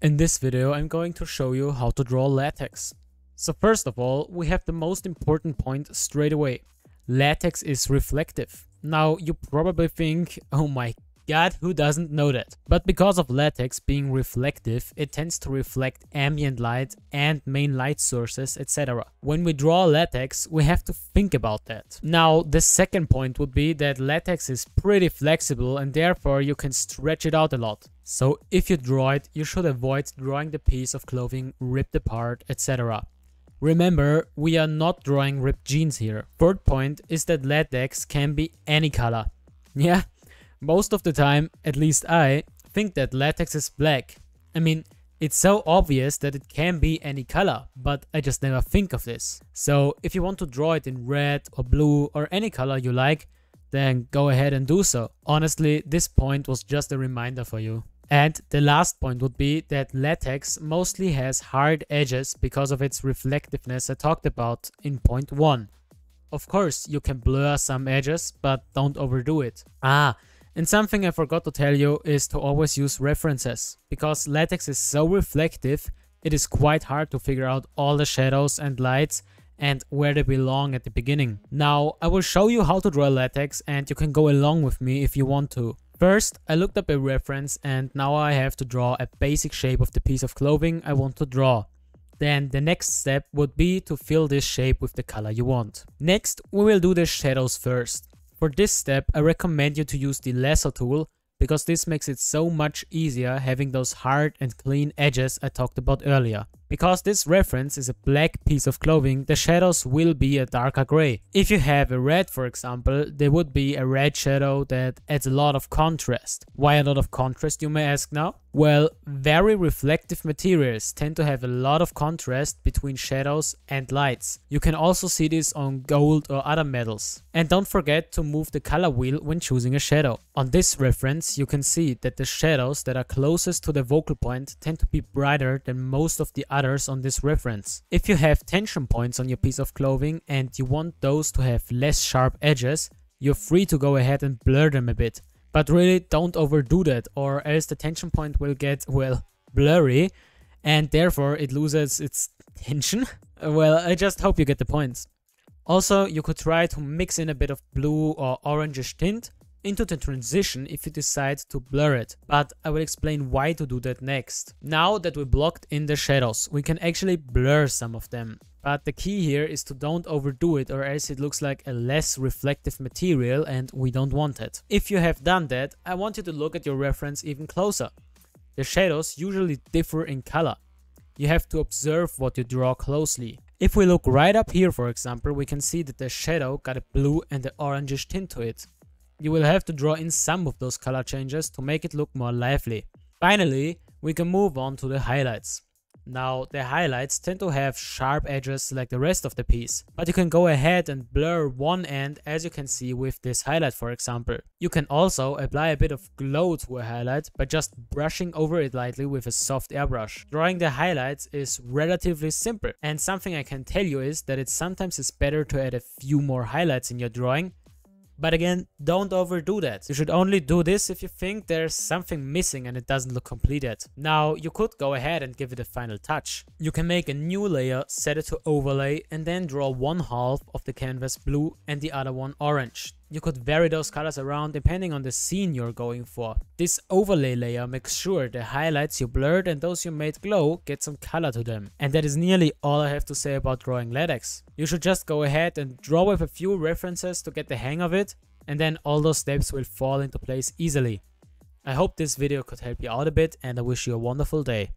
In this video, I'm going to show you how to draw latex. So first of all, we have the most important point straight away. Latex is reflective. Now, you probably think, oh my god, who doesn't know that? But because of latex being reflective, it tends to reflect ambient light and main light sources, etc. When we draw latex, we have to think about that. Now, the second point would be that latex is pretty flexible and therefore you can stretch it out a lot. So if you draw it, you should avoid drawing the piece of clothing ripped apart, etc. Remember, we are not drawing ripped jeans here. Third point is that latex can be any color. Yeah. Most of the time, at least I, think that latex is black. I mean, it's so obvious that it can be any color, but I just never think of this. So if you want to draw it in red or blue or any color you like, then go ahead and do so. Honestly, this point was just a reminder for you. And the last point would be that latex mostly has hard edges because of its reflectiveness I talked about in point 1. Of course, you can blur some edges, but don't overdo it. And something I forgot to tell you is to always use references. Because latex is so reflective, it is quite hard to figure out all the shadows and lights and where they belong at the beginning. Now, I will show you how to draw latex and you can go along with me if you want to. First, I looked up a reference and now I have to draw a basic shape of the piece of clothing I want to draw. Then the next step would be to fill this shape with the color you want. Next, we will do the shadows first. For this step, I recommend you to use the lasso tool because this makes it so much easier having those hard and clean edges I talked about earlier. Because this reference is a black piece of clothing, the shadows will be a darker gray. If you have a red, for example, there would be a red shadow that adds a lot of contrast. Why a lot of contrast, you may ask now? Well, very reflective materials tend to have a lot of contrast between shadows and lights. You can also see this on gold or other metals. And don't forget to move the color wheel when choosing a shadow. On this reference, you can see that the shadows that are closest to the focal point tend to be brighter than most of the others on this reference. If you have tension points on your piece of clothing and you want those to have less sharp edges, you're free to go ahead and blur them a bit. But really, don't overdo that, or else the tension point will get, well, blurry, and therefore it loses its tension. Well, I just hope you get the point. Also, you could try to mix in a bit of blue or orangish tint into the transition if you decide to blur it, but I will explain why to do that next. Now that we blocked in the shadows, we can actually blur some of them. But the key here is to don't overdo it or else it looks like a less reflective material and we don't want it. If you have done that, I want you to look at your reference even closer. The shadows usually differ in color. You have to observe what you draw closely. If we look right up here, for example, we can see that the shadow got a blue and an orangish tint to it. You will have to draw in some of those color changes to make it look more lively. Finally, we can move on to the highlights. Now, the highlights tend to have sharp edges like the rest of the piece, but you can go ahead and blur one end as you can see with this highlight, for example. You can also apply a bit of glow to a highlight by just brushing over it lightly with a soft airbrush. Drawing the highlights is relatively simple, and something I can tell you is that it sometimes is better to add a few more highlights in your drawing. But again, don't overdo that. You should only do this if you think there's something missing and it doesn't look complete yet. Now, you could go ahead and give it a final touch. You can make a new layer, set it to overlay, and then draw one half of the canvas blue and the other one orange. You could vary those colors around depending on the scene you're going for. This overlay layer makes sure the highlights you blurred and those you made glow get some color to them. And that is nearly all I have to say about drawing latex. You should just go ahead and draw with a few references to get the hang of it, and then all those steps will fall into place easily. I hope this video could help you out a bit and I wish you a wonderful day.